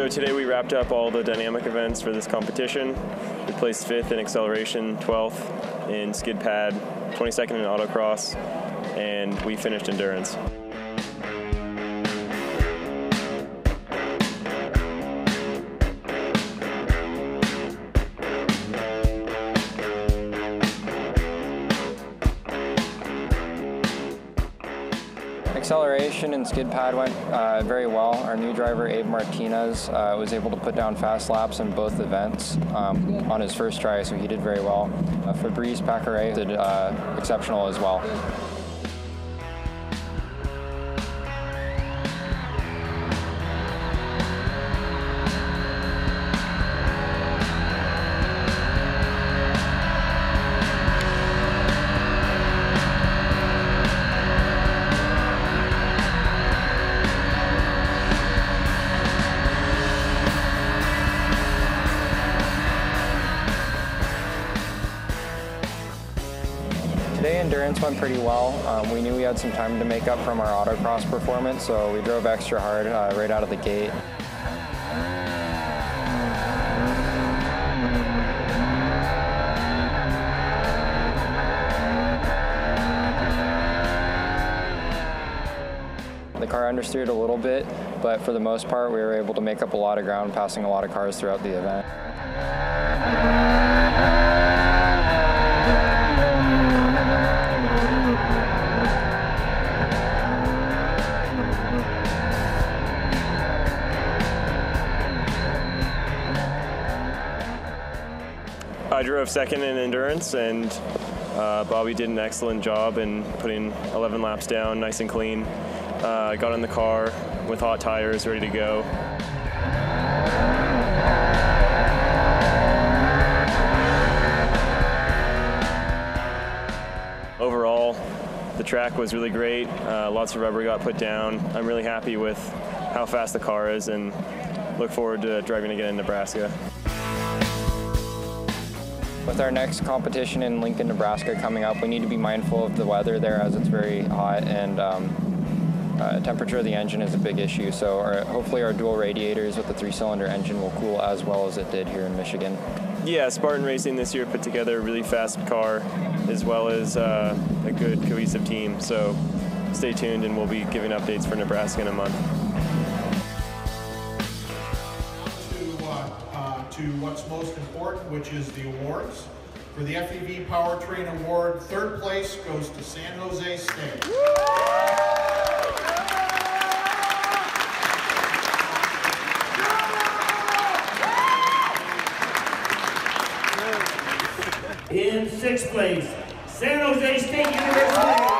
So today we wrapped up all the dynamic events for this competition. We placed 5th in acceleration, 12th in skid pad, 22nd in autocross, and we finished endurance. Acceleration and skid pad went very well. Our new driver, Abe Martinez, was able to put down fast laps in both events on his first try, so he did very well. Fabrice Pacore did exceptional as well. Today endurance went pretty well. We knew we had some time to make up from our autocross performance, so we drove extra hard right out of the gate. The car understeered a little bit, but for the most part we were able to make up a lot of ground, passing a lot of cars throughout the event. I drove 2nd in endurance, and Bobby did an excellent job in putting 11 laps down, nice and clean. I got in the car with hot tires, ready to go. Overall, the track was really great. Lots of rubber got put down. I'm really happy with how fast the car is, and look forward to driving again in Nebraska. With our next competition in Lincoln, Nebraska coming up, we need to be mindful of the weather there, as it's very hot, and temperature of the engine is a big issue. So hopefully our dual radiators with the 3-cylinder engine will cool as well as it did here in Michigan. Yeah, Spartan Racing this year put together a really fast car, as well as a good cohesive team. So stay tuned, and we'll be giving updates for Nebraska in a month. To what's most important, which is the awards. For the FEV Powertrain Award, 3rd place goes to San Jose State. In 6th place, San Jose State University.